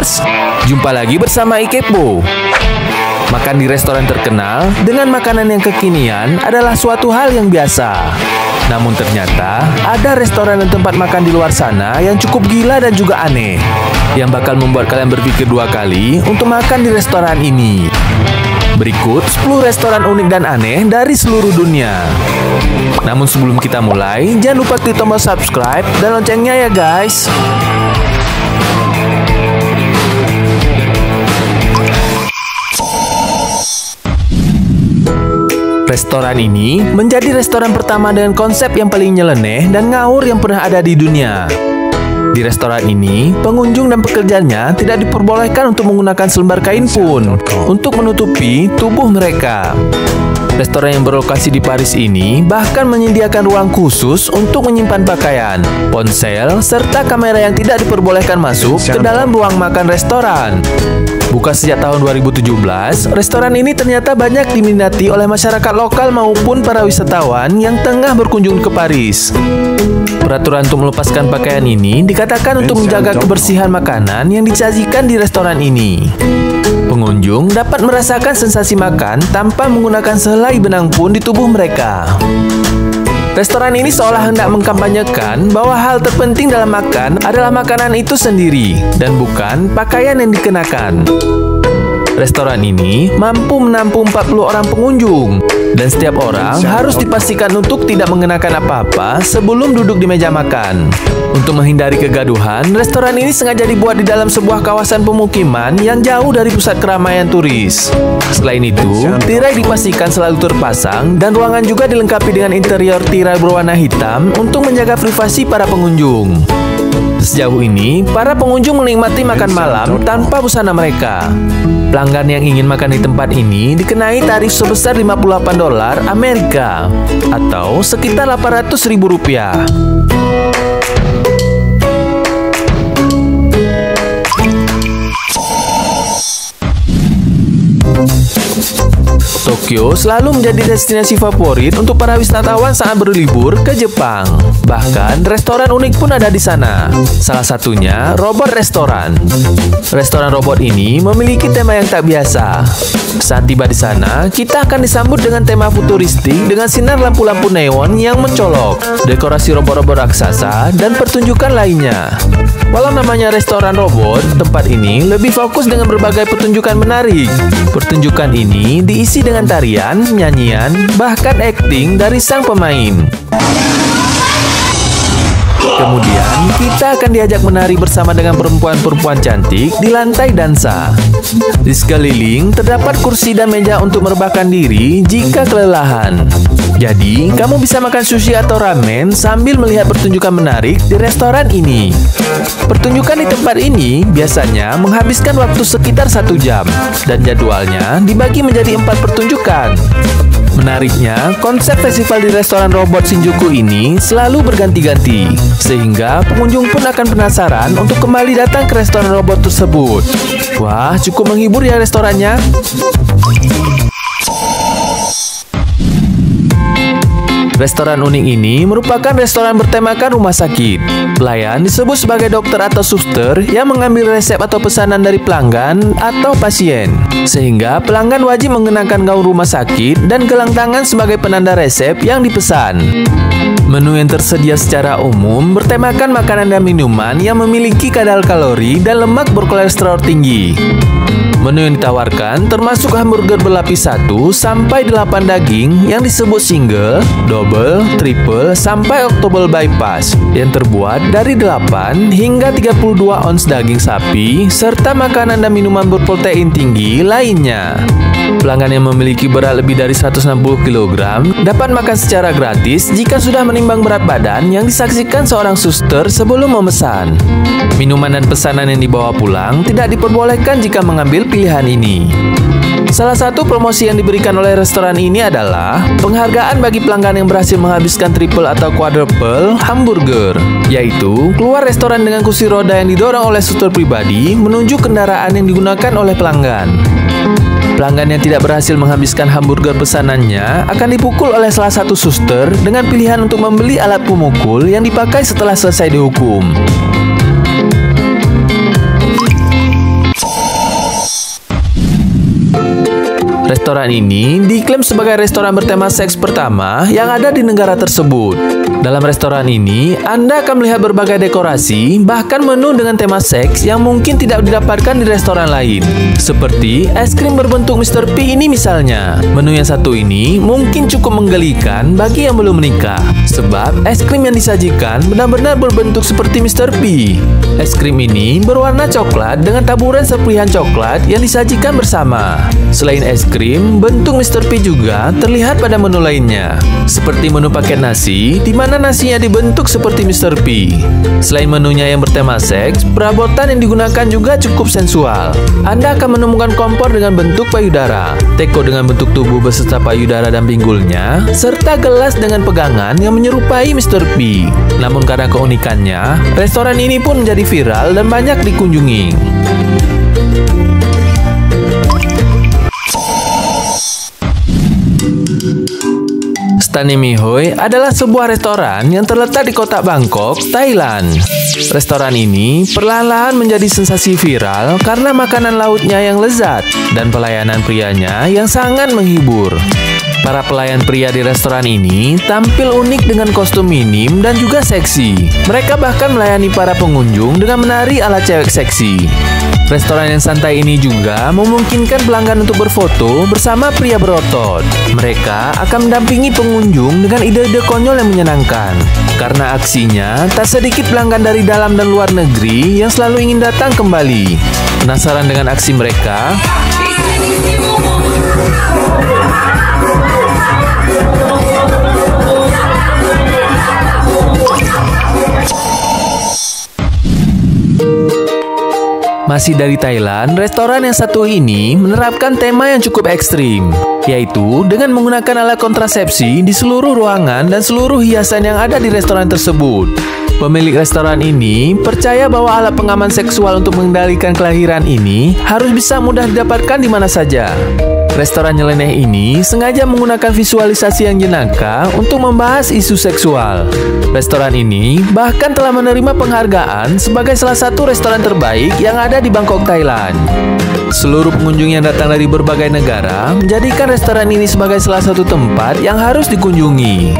Ikepoers, jumpa lagi bersama Ikepo. Makan di restoran terkenal dengan makanan yang kekinian adalah suatu hal yang biasa. Namun ternyata ada restoran dan tempat makan di luar sana yang cukup gila dan juga aneh, yang bakal membuat kalian berpikir dua kali untuk makan di restoran ini. Berikut 10 restoran unik dan aneh dari seluruh dunia. Namun sebelum kita mulai, jangan lupa klik tombol subscribe dan loncengnya ya guys. Restoran ini menjadi restoran pertama dengan konsep yang paling nyeleneh dan ngawur yang pernah ada di dunia. Di restoran ini, pengunjung dan pekerjanya tidak diperbolehkan untuk menggunakan selembar kain pun untuk menutupi tubuh mereka. Restoran yang berlokasi di Paris ini bahkan menyediakan ruang khusus untuk menyimpan pakaian, ponsel, serta kamera yang tidak diperbolehkan masuk ke dalam ruang makan restoran. Buka sejak tahun 2017, restoran ini ternyata banyak diminati oleh masyarakat lokal maupun para wisatawan yang tengah berkunjung ke Paris. Peraturan untuk melepaskan pakaian ini dikatakan untuk menjaga kebersihan makanan yang disajikan di restoran ini. Pengunjung dapat merasakan sensasi makan tanpa menggunakan sehelai benang pun di tubuh mereka. Restoran ini seolah hendak mengkampanyekan bahwa hal terpenting dalam makan adalah makanan itu sendiri dan bukan pakaian yang dikenakan. Restoran ini mampu menampung 40 orang pengunjung dan setiap orang harus dipastikan untuk tidak mengenakan apa-apa sebelum duduk di meja makan. Untuk menghindari kegaduhan, restoran ini sengaja dibuat di dalam sebuah kawasan pemukiman yang jauh dari pusat keramaian turis. Selain itu, tirai dipastikan selalu terpasang dan ruangan juga dilengkapi dengan interior tirai berwarna hitam untuk menjaga privasi para pengunjung. Sejauh ini, para pengunjung menikmati makan malam tanpa busana mereka. Pelanggan yang ingin makan di tempat ini dikenai tarif sebesar $58 Amerika atau sekitar 800.000 rupiah. Tokyo selalu menjadi destinasi favorit untuk para wisatawan saat berlibur ke Jepang. Bahkan, restoran unik pun ada di sana. Salah satunya, robot restoran. Restoran robot ini memiliki tema yang tak biasa. Saat tiba di sana, kita akan disambut dengan tema futuristik dengan sinar lampu-lampu neon yang mencolok, dekorasi robot-robot raksasa, dan pertunjukan lainnya. Walau namanya restoran robot, tempat ini lebih fokus dengan berbagai pertunjukan menarik. Pertunjukan ini diisi dengan tarian, nyanyian, bahkan akting dari sang pemain. Kemudian, kita akan diajak menari bersama dengan perempuan-perempuan cantik di lantai dansa. Di sekeliling, terdapat kursi dan meja untuk merebahkan diri jika kelelahan. Jadi, kamu bisa makan sushi atau ramen sambil melihat pertunjukan menarik di restoran ini. Pertunjukan di tempat ini biasanya menghabiskan waktu sekitar 1 jam, dan jadwalnya dibagi menjadi 4 pertunjukan. Menariknya, konsep festival di restoran robot Shinjuku ini selalu berganti-ganti, sehingga pengunjung pun akan penasaran untuk kembali datang ke restoran robot tersebut. Wah, cukup menghibur ya restorannya. Restoran unik ini merupakan restoran bertemakan rumah sakit. Pelayan disebut sebagai dokter atau suster yang mengambil resep atau pesanan dari pelanggan atau pasien. Sehingga pelanggan wajib mengenakan gaun rumah sakit dan gelang tangan sebagai penanda resep yang dipesan. Menu yang tersedia secara umum bertemakan makanan dan minuman yang memiliki kadar kalori dan lemak berkolesterol tinggi. Menu yang ditawarkan termasuk hamburger berlapis 1-8 daging yang disebut single, double, triple, sampai octopus bypass yang terbuat dari 8 hingga 32 ons daging sapi serta makanan dan minuman berprotein tinggi lainnya. Pelanggan yang memiliki berat lebih dari 160 kg dapat makan secara gratis jika sudah menimbang berat badan yang disaksikan seorang suster sebelum memesan. Minuman dan pesanan yang dibawa pulang tidak diperbolehkan jika mengambil pilihan ini. Salah satu promosi yang diberikan oleh restoran ini adalah penghargaan bagi pelanggan yang berhasil menghabiskan triple atau quadruple hamburger, yaitu keluar restoran dengan kursi roda yang didorong oleh suster pribadi menuju kendaraan yang digunakan oleh pelanggan. Pelanggan yang tidak berhasil menghabiskan hamburger pesanannya akan dipukul oleh salah satu suster dengan pilihan untuk membeli alat pemukul yang dipakai setelah selesai dihukum. Restoran ini diklaim sebagai restoran bertema seks pertama yang ada di negara tersebut. Dalam restoran ini, Anda akan melihat berbagai dekorasi, bahkan menu dengan tema seks yang mungkin tidak didapatkan di restoran lain. Seperti es krim berbentuk Mr. P ini misalnya. Menu yang satu ini mungkin cukup menggelikan bagi yang belum menikah, sebab es krim yang disajikan benar-benar berbentuk seperti Mr. P. Es krim ini berwarna coklat dengan taburan serpihan coklat yang disajikan bersama. Selain es krim, bentuk Mr. P juga terlihat pada menu lainnya, seperti menu paket nasi, di mana nasinya dibentuk seperti Mr. P. Selain menunya yang bertema seks, perabotan yang digunakan juga cukup sensual. Anda akan menemukan kompor dengan bentuk payudara, teko dengan bentuk tubuh beserta payudara dan pinggulnya, serta gelas dengan pegangan yang menyerupai Mr. P. Namun karena keunikannya, restoran ini pun menjadi viral dan banyak dikunjungi. Tani Mi Hoi adalah sebuah restoran yang terletak di kota Bangkok, Thailand. Restoran ini perlahan-lahan menjadi sensasi viral karena makanan lautnya yang lezat dan pelayanan prianya yang sangat menghibur. Para pelayan pria di restoran ini tampil unik dengan kostum minim dan juga seksi. Mereka bahkan melayani para pengunjung dengan menari ala cewek seksi. Restoran yang santai ini juga memungkinkan pelanggan untuk berfoto bersama pria berotot. Mereka akan mendampingi pengunjung dengan ide-ide konyol yang menyenangkan. Karena aksinya, tak sedikit pelanggan dari dalam dan luar negeri yang selalu ingin datang kembali. Penasaran dengan aksi mereka? Masih dari Thailand, restoran yang satu ini menerapkan tema yang cukup ekstrim, yaitu dengan menggunakan alat kontrasepsi di seluruh ruangan dan seluruh hiasan yang ada di restoran tersebut. Pemilik restoran ini percaya bahwa alat pengaman seksual untuk mengendalikan kelahiran ini harus bisa mudah didapatkan di mana saja. Restoran nyeleneh ini sengaja menggunakan visualisasi yang jenaka untuk membahas isu seksual. Restoran ini bahkan telah menerima penghargaan sebagai salah satu restoran terbaik yang ada di Bangkok, Thailand. Seluruh pengunjung yang datang dari berbagai negara menjadikan restoran ini sebagai salah satu tempat yang harus dikunjungi.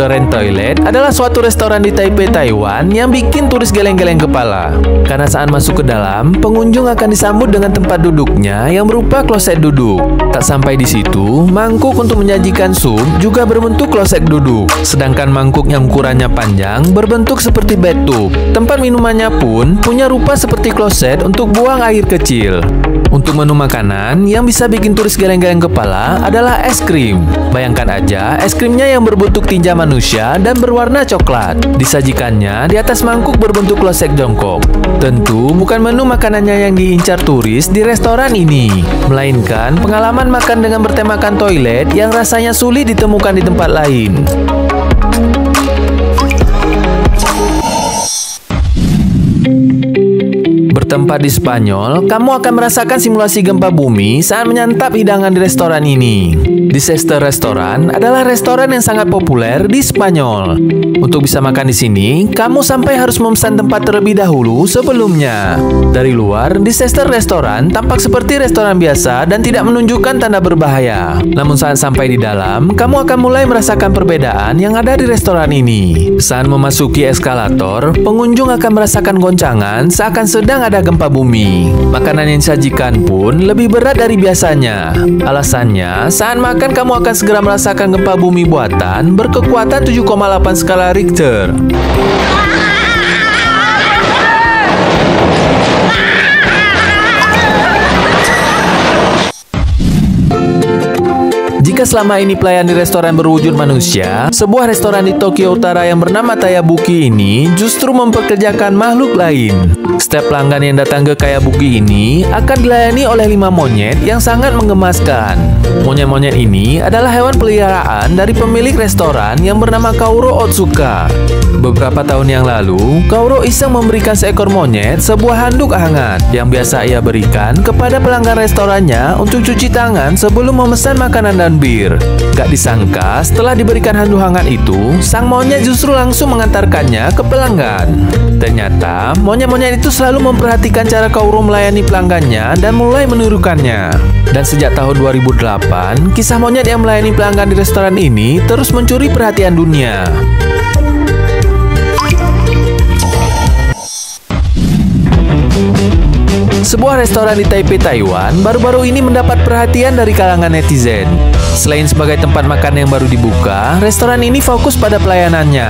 Keren Toilet adalah suatu restoran di Taipei, Taiwan yang bikin turis geleng-geleng kepala. Karena saat masuk ke dalam, pengunjung akan disambut dengan tempat duduknya yang berupa kloset duduk. Tak sampai di situ, mangkuk untuk menyajikan sup juga berbentuk kloset duduk. Sedangkan mangkuk yang ukurannya panjang berbentuk seperti bathtub. Tempat minumannya pun punya rupa seperti kloset untuk buang air kecil. Untuk menu makanan, yang bisa bikin turis geleng-geleng kepala adalah es krim. Bayangkan aja, es krimnya yang berbentuk tinja manusia dan berwarna coklat. Disajikannya di atas mangkuk berbentuk kloset jongkok. Tentu bukan menu makanannya yang diincar turis di restoran ini, melainkan pengalaman makan dengan bertemakan toilet yang rasanya sulit ditemukan di tempat lain. Tempat di Spanyol, kamu akan merasakan simulasi gempa bumi saat menyantap hidangan di restoran ini. Disaster Restaurant adalah restoran yang sangat populer di Spanyol. Untuk bisa makan di sini, kamu sampai harus memesan tempat terlebih dahulu sebelumnya. Dari luar, Disaster Restaurant tampak seperti restoran biasa dan tidak menunjukkan tanda berbahaya. Namun saat sampai di dalam, kamu akan mulai merasakan perbedaan yang ada di restoran ini. Saat memasuki eskalator, pengunjung akan merasakan goncangan seakan sedang ada gempa bumi. Makanan yang disajikan pun lebih berat dari biasanya. Alasannya, saat makan kamu akan segera merasakan gempa bumi buatan berkekuatan 7,8 skala Richter. Jika selama ini pelayan di restoran berwujud manusia, sebuah restoran di Tokyo Utara yang bernama Kayabuki ini justru mempekerjakan makhluk lain. Setiap pelanggan yang datang ke Kayabuki ini akan dilayani oleh 5 monyet yang sangat menggemaskan. Monyet-monyet ini adalah hewan peliharaan dari pemilik restoran yang bernama Kauro Otsuka. Beberapa tahun yang lalu, Kauro iseng memberikan seekor monyet sebuah handuk hangat yang biasa ia berikan kepada pelanggan restorannya untuk cuci tangan sebelum memesan makanan dan bir. Gak disangka, setelah diberikan handuk hangat itu, sang monyet justru langsung mengantarkannya ke pelanggan. Ternyata, monyet-monyet itu selalu memperhatikan cara Kauro melayani pelanggannya dan mulai menirukannya. Dan sejak tahun 2008, kisah monyet yang melayani pelanggan di restoran ini terus mencuri perhatian dunia. Sebuah restoran di Taipei, Taiwan baru-baru ini mendapat perhatian dari kalangan netizen. Selain sebagai tempat makan yang baru dibuka, restoran ini fokus pada pelayanannya.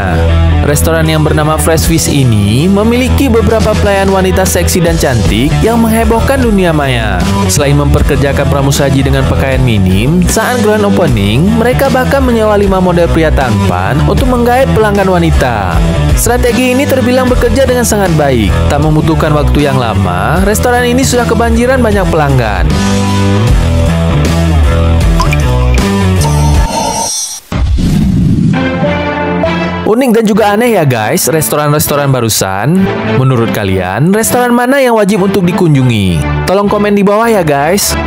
Restoran yang bernama Fresh Fish ini memiliki beberapa pelayan wanita seksi dan cantik yang menghebohkan dunia maya. Selain memperkerjakan pramusaji dengan pakaian minim, saat grand opening, mereka bahkan menyewa 5 model pria tampan untuk menggait pelanggan wanita. Strategi ini terbilang bekerja dengan sangat baik. Tak membutuhkan waktu yang lama, restoran ini sudah kebanjiran banyak pelanggan. Unik dan juga aneh ya guys, restoran-restoran barusan. Menurut kalian, restoran mana yang wajib untuk dikunjungi? Tolong komen di bawah ya guys.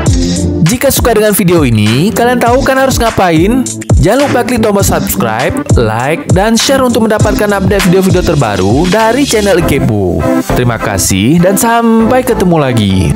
Jika suka dengan video ini, kalian tahu kan harus ngapain? Jangan lupa klik tombol subscribe, like, dan share untuk mendapatkan update video-video terbaru dari channel Ikepo. Terima kasih dan sampai ketemu lagi.